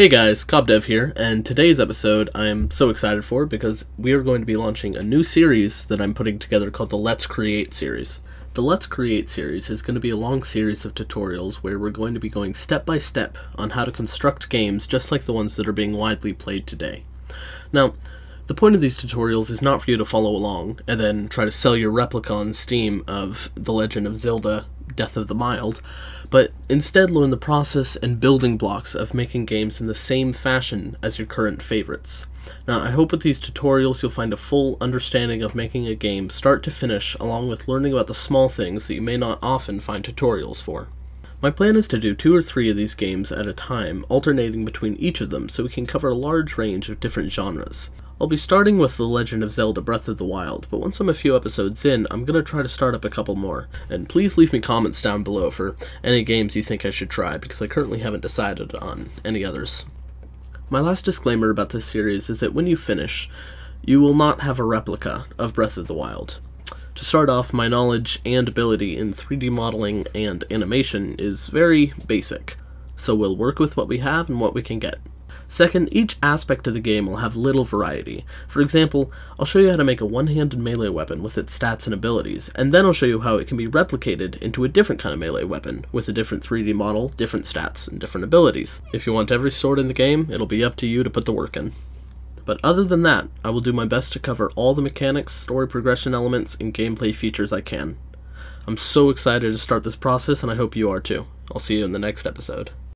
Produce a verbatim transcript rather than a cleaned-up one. Hey guys, Cobb Dev here, and today's episode I'm so excited for because we are going to be launching a new series that I'm putting together called the Let's Create series. The Let's Create series is going to be a long series of tutorials where we're going to be going step by step on how to construct games just like the ones that are being widely played today. Now, the point of these tutorials is not for you to follow along and then try to sell your replica on Steam of The Legend of Zelda: Breath of the Wild, but instead learn the process and building blocks of making games in the same fashion as your current favorites. Now, I hope with these tutorials you'll find a full understanding of making a game start to finish, along with learning about the small things that you may not often find tutorials for. My plan is to do two or three of these games at a time, alternating between each of them so we can cover a large range of different genres. I'll be starting with The Legend of Zelda: Breath of the Wild, but once I'm a few episodes in, I'm going to try to start up a couple more. And please leave me comments down below for any games you think I should try, because I currently haven't decided on any others. My last disclaimer about this series is that when you finish, you will not have a replica of Breath of the Wild. To start off, my knowledge and ability in three D modeling and animation is very basic, so we'll work with what we have and what we can get. Second, each aspect of the game will have little variety. For example, I'll show you how to make a one-handed melee weapon with its stats and abilities, and then I'll show you how it can be replicated into a different kind of melee weapon, with a different three D model, different stats, and different abilities. If you want every sword in the game, it'll be up to you to put the work in. But other than that, I will do my best to cover all the mechanics, story progression elements, and gameplay features I can. I'm so excited to start this process, and I hope you are too. I'll see you in the next episode.